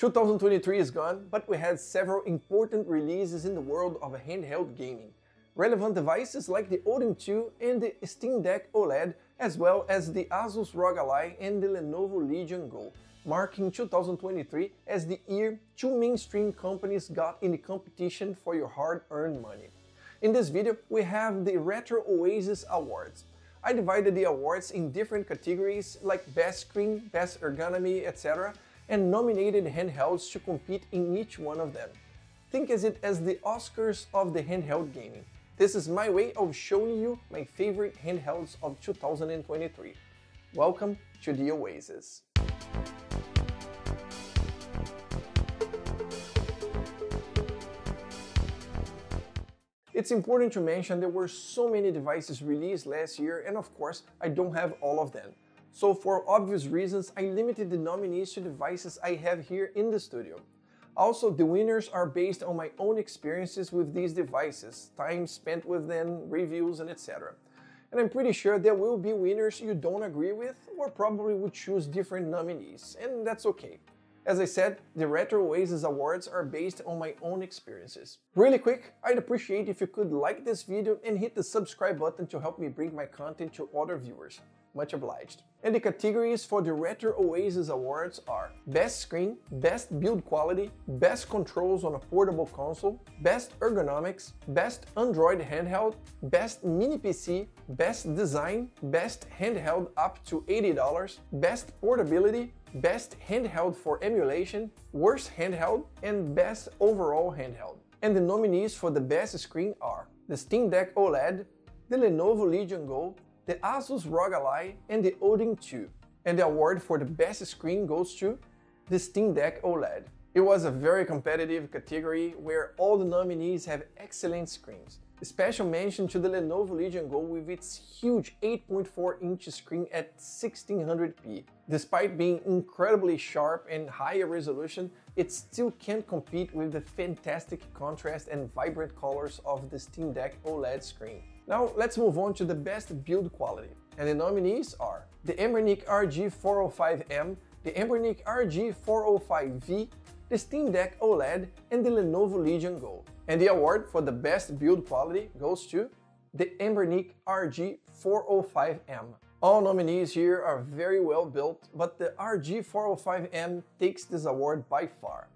2023 is gone, but we had several important releases in the world of handheld gaming. Relevant devices like the Odin 2 and the Steam Deck OLED, as well as the Asus Rog Ally and the Lenovo Legion Go, marking 2023 as the year two mainstream companies got in the competition for your hard-earned money. In this video, we have the Retro Oasis Awards. I divided the awards in different categories like Best Screen, Best Ergonomy, etc., and nominated handhelds to compete in each one of them. Think of it as the Oscars of the handheld gaming. This is my way of showing you my favorite handhelds of 2023. Welcome to the Oasis. It's important to mention there were so many devices released last year, and of course, I don't have all of them. So for obvious reasons, I limited the nominees to devices I have here in the studio. Also, the winners are based on my own experiences with these devices, time spent with them, reviews, and etc. And I'm pretty sure there will be winners you don't agree with or probably would choose different nominees, and that's okay. As I said, the Retro Oasis Awards are based on my own experiences. Really quick, I'd appreciate if you could like this video and hit the subscribe button to help me bring my content to other viewers. Much obliged. And the categories for the Retro Oasis Awards are Best Screen, Best Build Quality, Best Controls on a Portable Console, Best Ergonomics, Best Android Handheld, Best Mini PC, Best Design, Best Handheld up to $80, Best Portability, Best Handheld for Emulation, Worst Handheld, and Best Overall Handheld. And the nominees for the Best Screen are the Steam Deck OLED, the Lenovo Legion Go, the Asus ROG Ally, and the Odin 2. And the award for the Best Screen goes to the Steam Deck OLED. It was a very competitive category where all the nominees have excellent screens. A special mention to the Lenovo Legion Go with its huge 8.4-inch screen at 1600p. Despite being incredibly sharp and higher resolution, it still can't compete with the fantastic contrast and vibrant colors of the Steam Deck OLED screen. Now let's move on to the Best Build Quality. And the nominees are the Anbernic RG405M, the Anbernic RG405V, the Steam Deck OLED, and the Lenovo Legion Go. And the award for the Best Build Quality goes to the Anbernic RG405M. All nominees here are very well built, but the RG405M takes this award by far.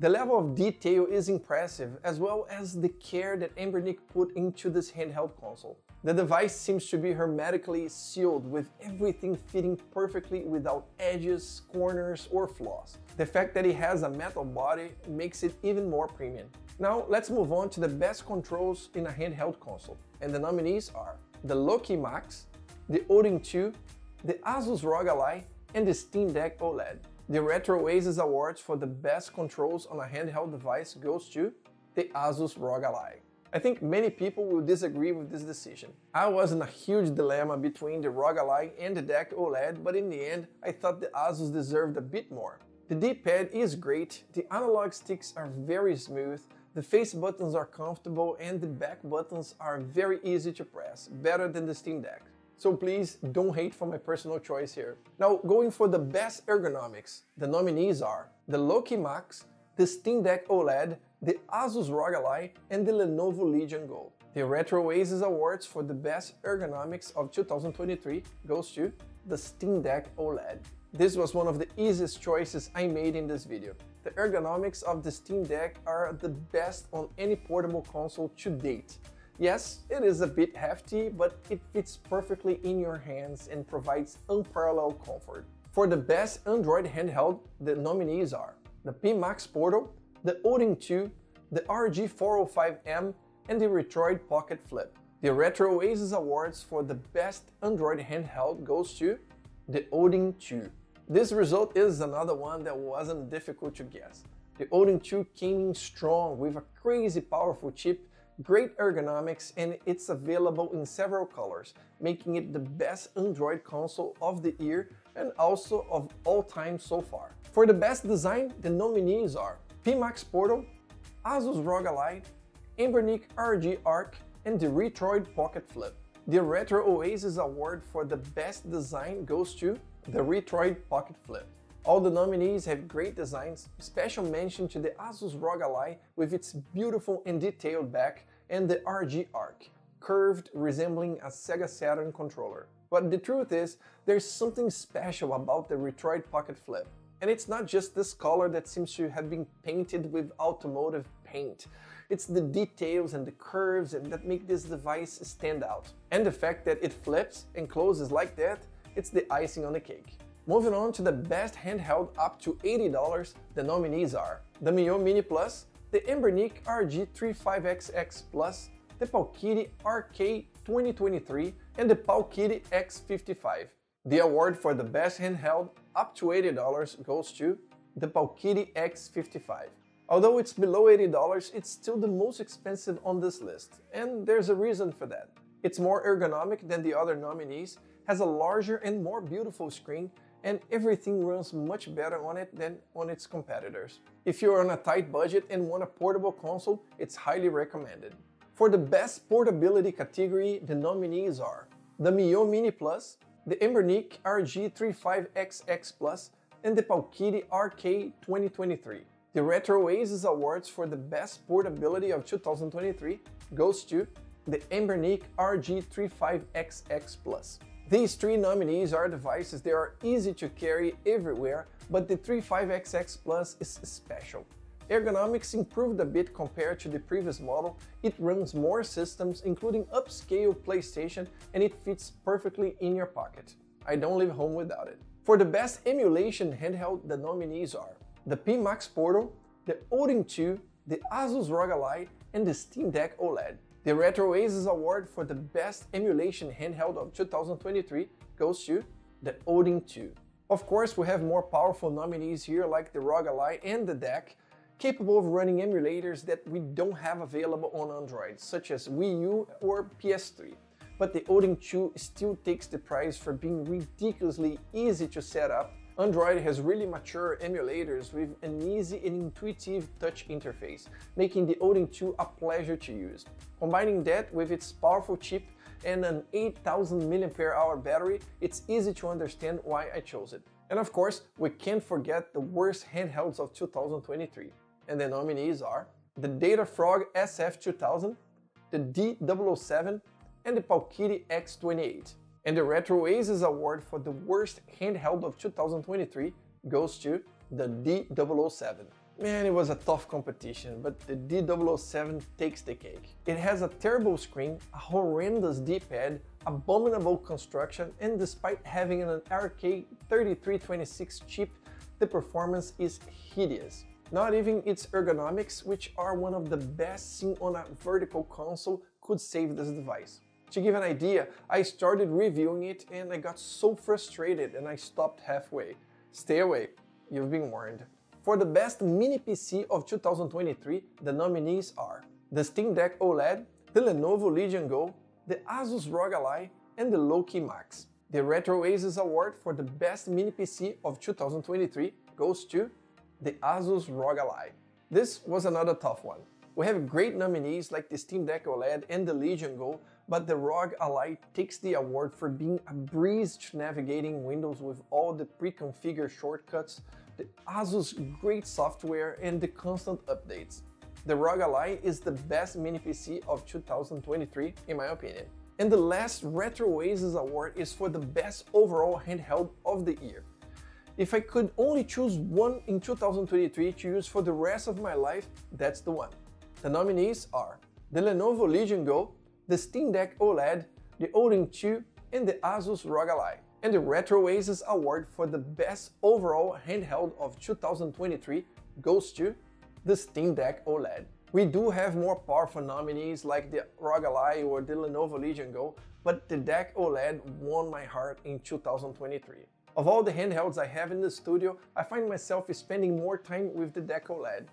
The level of detail is impressive, as well as the care that Anbernic put into this handheld console. The device seems to be hermetically sealed, with everything fitting perfectly without edges, corners, or flaws. The fact that it has a metal body makes it even more premium. Now let's move on to the best controls in a handheld console. And the nominees are the Loki Max, the Odin 2, the Asus ROG Ally, and the Steam Deck OLED. The Retro Oasis Awards for the best controls on a handheld device goes to the Asus ROG Ally. I think many people will disagree with this decision. I was in a huge dilemma between the ROG Ally and the Deck OLED, but in the end, I thought the Asus deserved a bit more. The D-pad is great, the analog sticks are very smooth, the face buttons are comfortable, and the back buttons are very easy to press, better than the Steam Deck. So please don't hate for my personal choice here. Now going for the best ergonomics, the nominees are the Loki Max, the Steam Deck OLED, the Asus ROG Ally, and the Lenovo Legion Go. The Retro Oasis Awards for the best ergonomics of 2023 goes to the Steam Deck OLED. This was one of the easiest choices I made in this video. The ergonomics of the Steam Deck are the best on any portable console to date. Yes, it is a bit hefty, but it fits perfectly in your hands and provides unparalleled comfort. For the best Android handheld, the nominees are the Pimax Portal, the Odin 2, the RG405M, and the Retroid Pocket Flip. The Retro Oasis Awards for the best Android handheld goes to the Odin 2. This result is another one that wasn't difficult to guess. The Odin 2 came in strong with a crazy powerful chip, great ergonomics, and it's available in several colors, making it the best Android console of the year and also of all time so far. For the best design, the nominees are Pimax Portal, Asus ROG Ally, Anbernic RG Arc, and the Retroid Pocket Flip. The Retro Oasis Award for the best design goes to the Retroid Pocket Flip. All the nominees have great designs, special mention to the Asus Rog Ally with its beautiful and detailed back, and the RG Arc, curved resembling a Sega Saturn controller. But the truth is, there's something special about the Retroid Pocket Flip. And it's not just this color that seems to have been painted with automotive paint. It's the details and the curves that make this device stand out. And the fact that it flips and closes like that, it's the icing on the cake. Moving on to the best handheld up to $80, the nominees are the Miyoo Mini Plus, the Anbernic RG35XX Plus, the Powkiddy RK2023, and the Powkiddy X55. The award for the best handheld up to $80 goes to the Powkiddy X55. Although it's below $80, it's still the most expensive on this list, and there's a reason for that. It's more ergonomic than the other nominees, has a larger and more beautiful screen, and everything runs much better on it than on its competitors. If you're on a tight budget and want a portable console, it's highly recommended. For the best portability category, the nominees are the Miyoo Mini Plus, the Anbernic RG35XX Plus, and the Powkiddy RK2023. The Retro Oasis Awards for the best portability of 2023 goes to the Anbernic RG35XX Plus. These three nominees are devices that are easy to carry everywhere, but the 35XX Plus is special. Ergonomics improved a bit compared to the previous model, it runs more systems including upscale PlayStation, and it fits perfectly in your pocket. I don't leave home without it. For the best emulation handheld, the nominees are the Pimax Portal, the Odin 2, the Asus ROG Ally, and the Steam Deck OLED. The Retro Oasis Award for the best emulation handheld of 2023 goes to the Odin 2. Of course, we have more powerful nominees here like the ROG Ally and the Deck, capable of running emulators that we don't have available on Android, such as Wii U or PS3. But the Odin 2 still takes the prize for being ridiculously easy to set up. Android has really mature emulators with an easy and intuitive touch interface, making the Odin 2 a pleasure to use. Combining that with its powerful chip and an 8000 mAh battery, it's easy to understand why I chose it. And of course, we can't forget the worst handhelds of 2023. And the nominees are the DataFrog SF2000, the D007, and the Powkiddy X28. And the Retro Oasis Award for the worst handheld of 2023 goes to the D007. Man, it was a tough competition, but the D007 takes the cake. It has a terrible screen, a horrendous D-pad, abominable construction, and despite having an RK3326 chip, the performance is hideous. Not even its ergonomics, which are one of the best seen on a vertical console, could save this device. To give an idea, I started reviewing it and I got so frustrated and I stopped halfway. Stay away, you've been warned. For the best mini PC of 2023, the nominees are the Steam Deck OLED, the Lenovo Legion Go, the Asus ROG Ally, and the Loki Max. The Retro Oasis Award for the best mini PC of 2023 goes to the Asus ROG Ally. This was another tough one. We have great nominees like the Steam Deck OLED and the Legion Go, but the ROG Ally takes the award for being a breeze to navigating Windows with all the pre-configured shortcuts, the Asus great software, and the constant updates. The ROG Ally is the best mini PC of 2023, in my opinion. And the last Retro Oasis Award is for the best overall handheld of the year. If I could only choose one in 2023 to use for the rest of my life, that's the one. The nominees are the Lenovo Legion Go, the Steam Deck OLED, the Odin 2, and the Asus ROG Ally. And the Retro Oasis Award for the best overall handheld of 2023 goes to the Steam Deck OLED. We do have more powerful nominees like the ROG Ally or the Lenovo Legion Go, but the Deck OLED won my heart in 2023. Of all the handhelds I have in the studio, I find myself spending more time with the Deck OLED.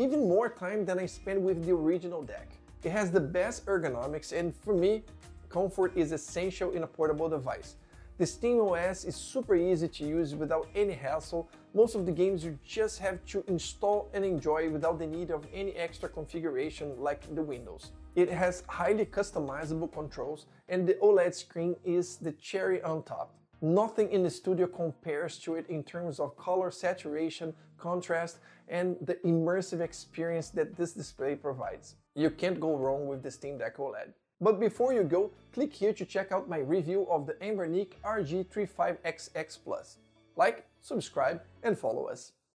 Even more time than I spent with the original Deck. It has the best ergonomics and, for me, comfort is essential in a portable device. The Steam OS is super easy to use without any hassle, most of the games you just have to install and enjoy without the need of any extra configuration like the Windows. It has highly customizable controls and the OLED screen is the cherry on top. Nothing in the studio compares to it in terms of color saturation, contrast, and the immersive experience that this display provides. You can't go wrong with the Steam Deck OLED. But before you go, click here to check out my review of the Anbernic RG35XX Plus. Like, subscribe and follow us.